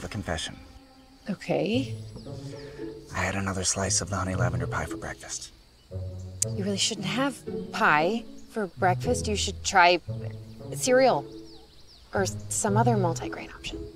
have a confession. Okay. I had another slice of the honey lavender pie for breakfast. You really shouldn't have pie for breakfast. You should try cereal or some other multigrain option.